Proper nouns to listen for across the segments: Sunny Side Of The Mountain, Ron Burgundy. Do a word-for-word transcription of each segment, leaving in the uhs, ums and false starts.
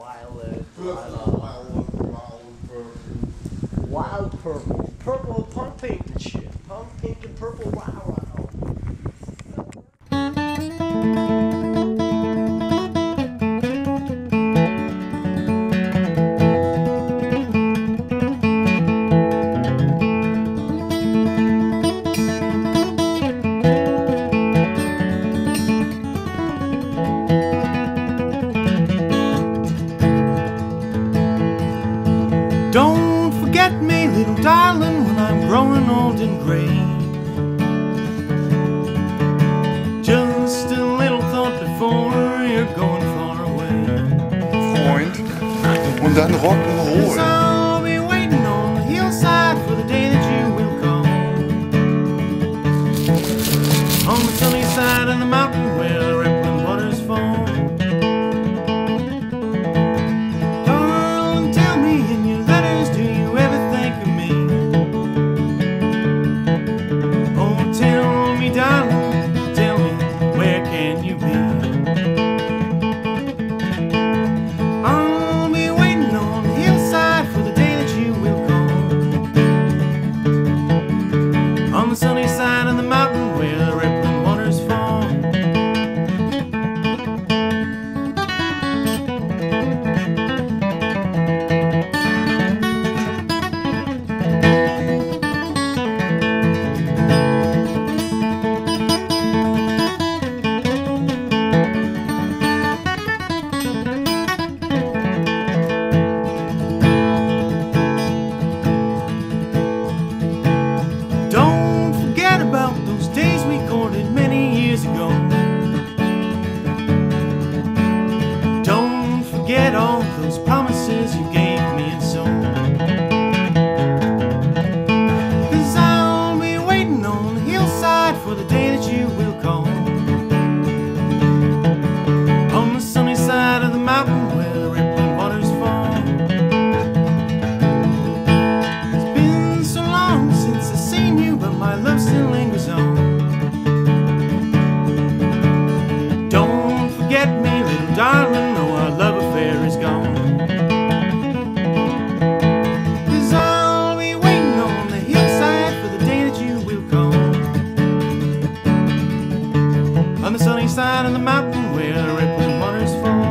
Violet, violet, violet, violet, purple. Wild purple. Purple, pump pink and shit. Pump pink and purple, wow, wow. Don't forget me, little darling, when I'm growing old and gray. Just a little thought before you're going far away. Freund, und dann Rock'n'Roll. I'll be waiting on the hillside for the day that you will come. On the sunny side of the mountain where the rippling waters fall. Get all those promises you gave me and so on. 'Cause I'll be waiting on the hillside for the day that you will call. On the sunny side of the mountain where the rippling waters fall. It's been so long since I've seen you, but my love still lingers on. Don't forget me, little darling. On the sunny side of the mountain where the rippling waters fall.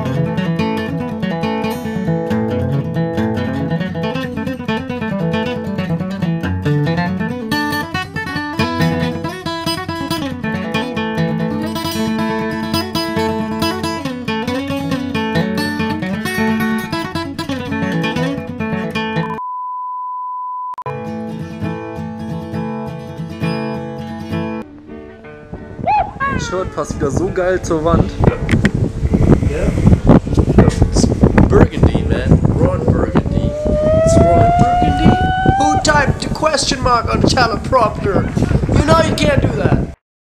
Shirt passt wieder so geil zur Wand. Yeah. It's Burgundy, man. Ron Burgundy. It's Ron Burgundy. Who typed the question mark on the teleprompter? You know you can't do that.